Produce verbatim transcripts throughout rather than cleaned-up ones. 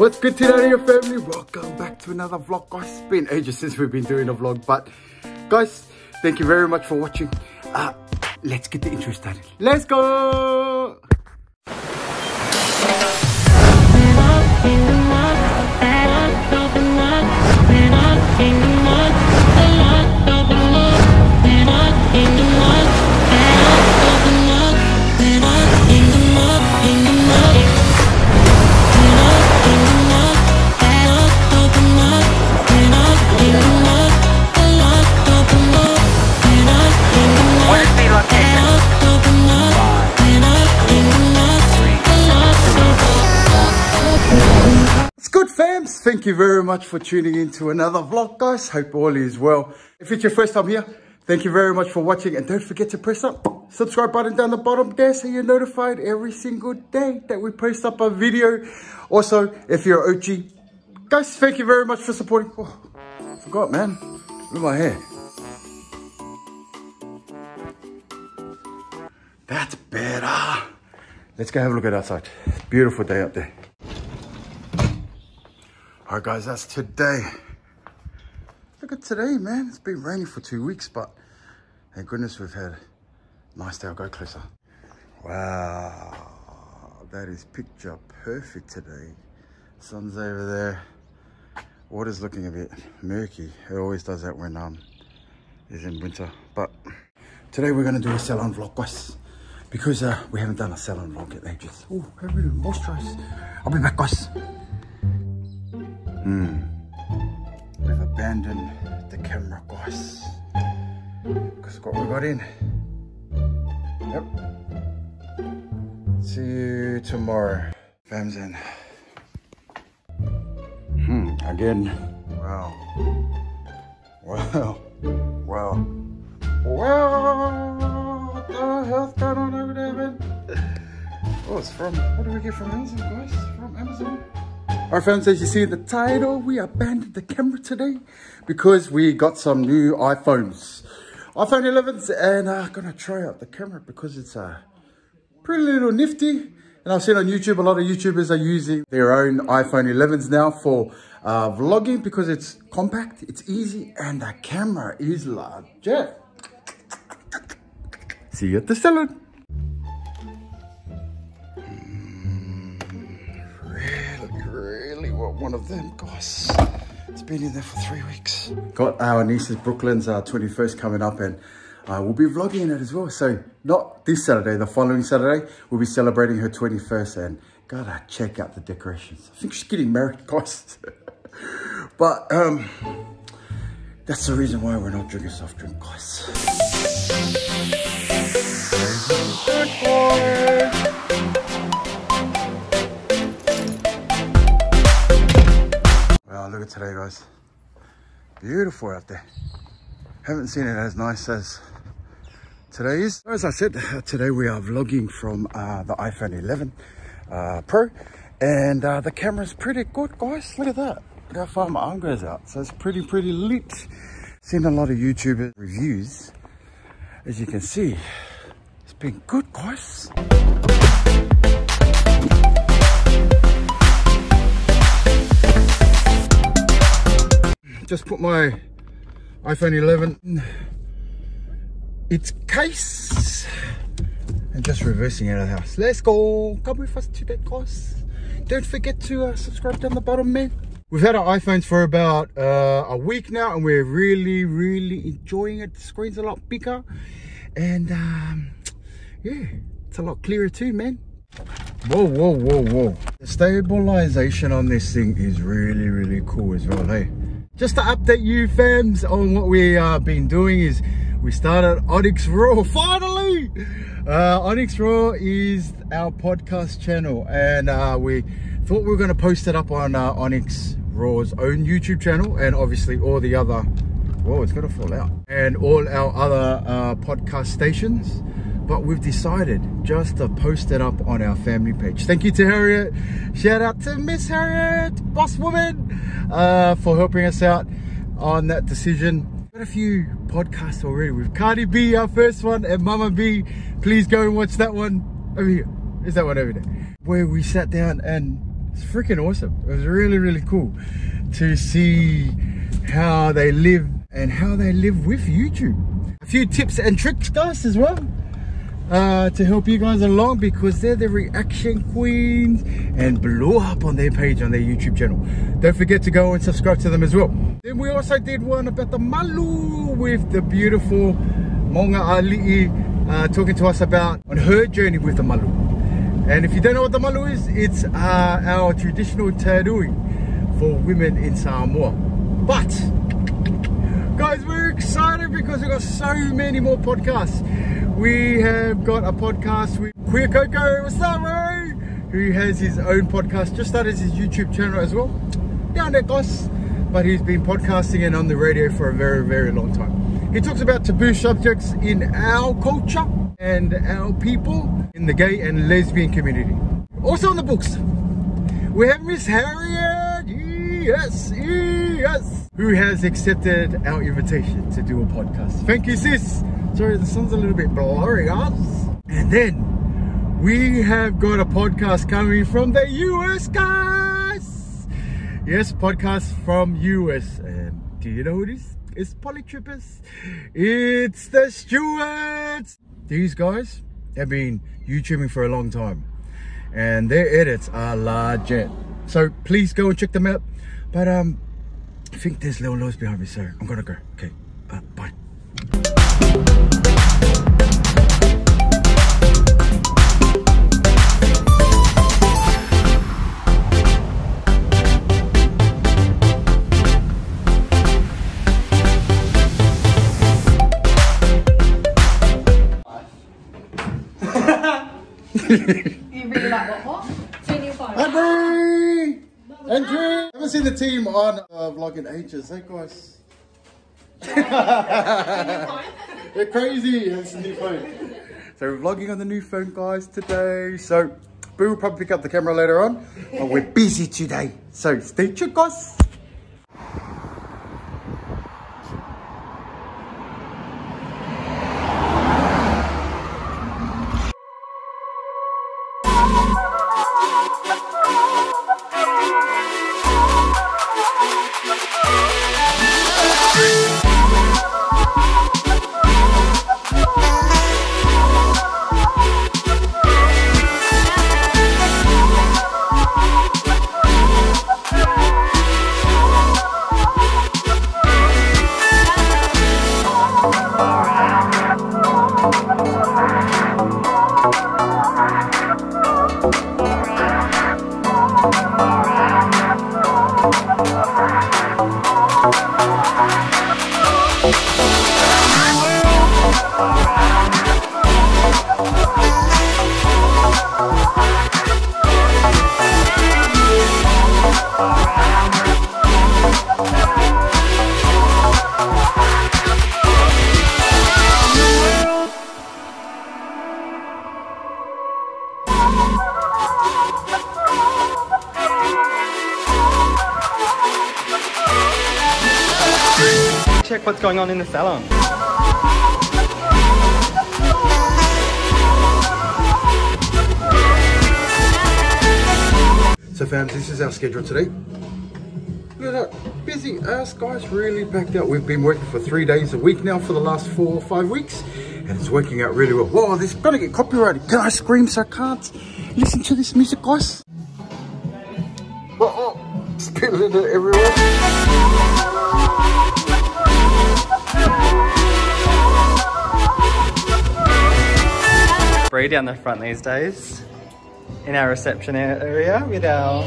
What's good, Tiraria family? Welcome back to another vlog, guys. It's been ages since we've been doing a vlog, but guys, thank you very much for watching. Uh, let's get the intro started. Let's go! Thank you very much for tuning in to another vlog, guys. Hope all is well. If it's your first time here, thank you very much for watching, and don't forget to press that subscribe button down the bottom there so you're notified every single day that we post up a video. Also, if you're O G, guys, thank you very much for supporting. Oh, I forgot, man. Look at my hair. That's better. Let's go have a look at outside. Beautiful day up there. Alright guys, that's today. Look at today, man. It's been raining for two weeks, but thank goodness we've had a nice day. I'll go closer. Wow, that is picture perfect today. Sun's over there. Water's looking a bit murky. It always does that when um it's in winter. But today we're gonna do a salon vlog, guys, because uh, we haven't done a salon vlog in ages. Oh, I'm really moisturised. I'll be back, guys. Mm. We've abandoned the camera, guys, because what we got in. Yep. See you tomorrow, fams. In. Hmm. Again. Wow. Wow. Wow. Wow. What the hell's going on over there, man? Oh, it's from. What do we get from Amazon, guys? From Amazon. Alright fans, as you see in the title, we abandoned the camera today because we got some new iPhones. iPhone elevens, and I'm uh, going to try out the camera because it's a uh, pretty little nifty. And I've seen on YouTube, a lot of YouTubers are using their own iPhone elevens now for uh, vlogging because it's compact, it's easy, and the camera is larger. See you at the salon. One of them, guys. It's been in there for three weeks. Got our niece's Brooklyn's uh, twenty-first coming up, and uh, we'll be vlogging it as well. So not this Saturday, the following Saturday, we'll be celebrating her twenty-first, and gotta check out the decorations. I think she's getting married, guys. But um, that's the reason why we're not drinking soft drink, guys. Look at today, guys. Beautiful out there. Haven't seen it as nice as today is. As I said, today we are vlogging from uh, the iPhone eleven uh, Pro, and uh, the camera's pretty good, guys. Look at that. Look how far my arm goes out. So it's pretty, pretty lit. Seen a lot of YouTuber reviews. As you can see, it's been good, guys. Just put my iPhone eleven in its case and just reversing out of the house. Let's go. Come with us today, guys. Don't forget to uh, subscribe down the bottom, man. We've had our iPhones for about uh, a week now, and we're really, really enjoying it. The screen's a lot bigger, and um, yeah, it's a lot clearer too, man. Whoa, whoa, whoa, whoa. The stabilization on this thing is really, really cool as well, hey. Just to update you fams on what we have uh, been doing is we started Onyx Raw, finally! Uh, Onyx Raw is our podcast channel, and uh, we thought we were going to post it up on uh, Onyx Raw's own YouTube channel, and obviously all the other, whoa, it's going to fall out, and all our other uh, podcast stations. But we've decided just to post it up on our family page. Thank you to Harriet. Shout out to Miss Harriet, boss woman, uh, for helping us out on that decision. Got a few podcasts already with Cardi B, our first one, and Mama B. Please go and watch that one over here. There's that one over there. Where we sat down and It's freaking awesome. It was really, really cool to see how they live and how they live with YouTube. A few tips and tricks, guys, as well, uh, to help you guys along, because they're the reaction queens and blow up on their page, on their YouTube channel. Don't forget to go and subscribe to them as well. Then we also did one about the malu with the beautiful Munga Ali'i, uh, talking to us about on her journey with the malu. And if you don't know what the malu is, it's uh, our traditional tattooing for women in Samoa. But guys, we're excited because we've got so many more podcasts. We have got a podcast with Queer Coco, Asaro, who has his own podcast, just started his YouTube channel as well, down there guys. But he's been podcasting and on the radio for a very, very long time. He talks about taboo subjects in our culture and our people in the gay and lesbian community. Also on the books, we have Miss Harriet, yes, yes, who has accepted our invitation to do a podcast. Thank you, sis. Sorry, the sun's a little bit blurry, guys. And then we have got a podcast coming from the U S, guys. Yes, podcast from U S. And do you know who it is? It's Polytrippers. It's the Stuarts. These guys have been YouTubing for a long time, and their edits are legit. So please go and check them out. But um, I think there's little noise behind me, so I'm gonna go. Okay, uh, bye. You really like what? What? Two new phones. Andy! Andrew! I haven't seen the team on uh, vlog in ages, eh guys? They're crazy, it's a new phone. So we're vlogging on the new phone guys today. So we will probably pick up the camera later on, but we're busy today. So stay tuned guys. Check what's going on in the salon. So fam, this is our schedule today. Look at that, busy ass guys, really packed out. We've been working for three days a week now for the last four or five weeks, and it's working out really well. Whoa, this is gonna get copyrighted. Can I scream so I can't listen to this music, guys? Oh, oh, spilling it everywhere. Bree down the front these days in our reception area with our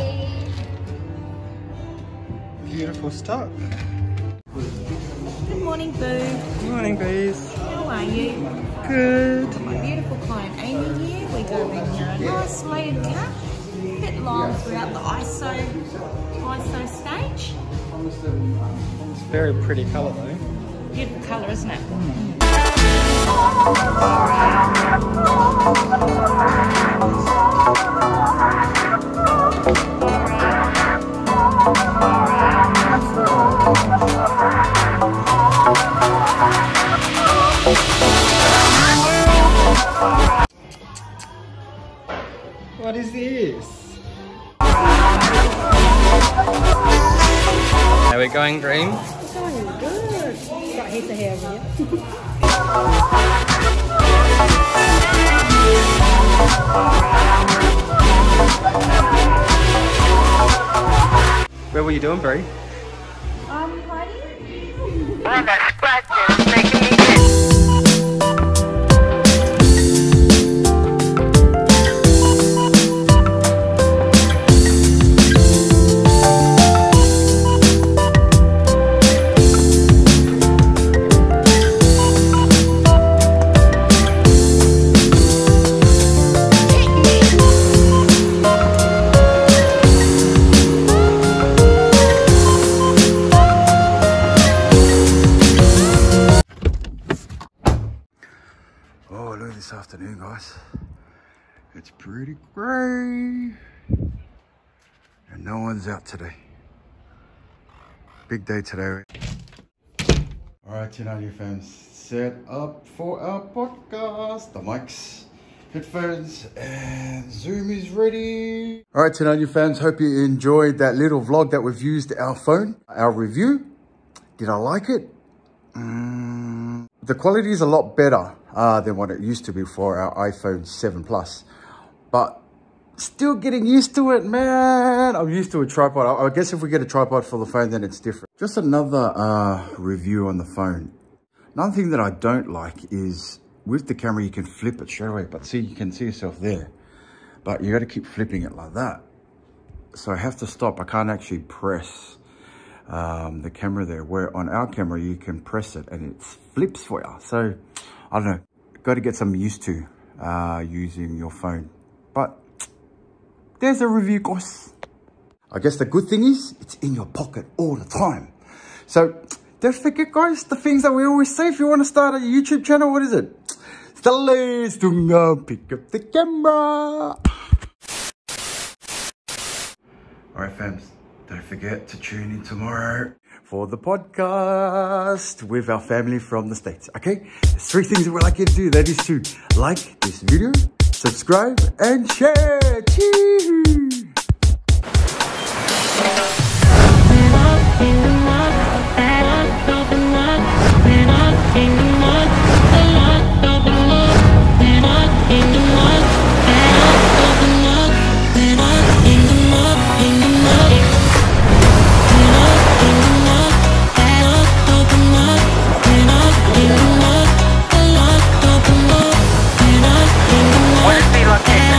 beautiful stock. Good morning, Boo. Good morning, Bees. How are you? Good. My beautiful client Amy here. We're going to be a nice lay down, a bit long throughout the I S O, I S O stage. It's a very pretty colour though. Beautiful colour, isn't it? Mm. What is this? it going, Dream? It's going good. Got heaps of hair over here. Where were you doing, Bree? Um, party. Afternoon, guys. It's pretty grey and no one's out today. Big day today. All right, you know, you fans, set up for our podcast. The mics, headphones, and Zoom is ready. All right, you know, you fans, hope you enjoyed that little vlog that we've used our phone, our review. Did I like it? Mm, the quality is a lot better uh, than what it used to be for our iPhone seven Plus, but still getting used to it, man. I'm used to a tripod. I, I guess if we get a tripod for the phone, then it's different. Just another uh, review on the phone. Another thing that I don't like is with the camera, you can flip it straight away, but see, you can see yourself there, but you got to keep flipping it like that. So I have to stop. I can't actually press um the camera there, where on our camera you can press it and it flips for you. So I don't know, got to get some used to uh using your phone. But there's a review, guys. I guess the good thing is it's in your pocket all the time. So don't forget, guys, the things that we always say. If you want to start a YouTube channel, what is it? Let's pick up the camera. All right, fams, don't forget to tune in tomorrow for the podcast with our family from the States, okay? There's three things that we'd like you to do. That is to like this video, subscribe, and share. Cheers! Okay.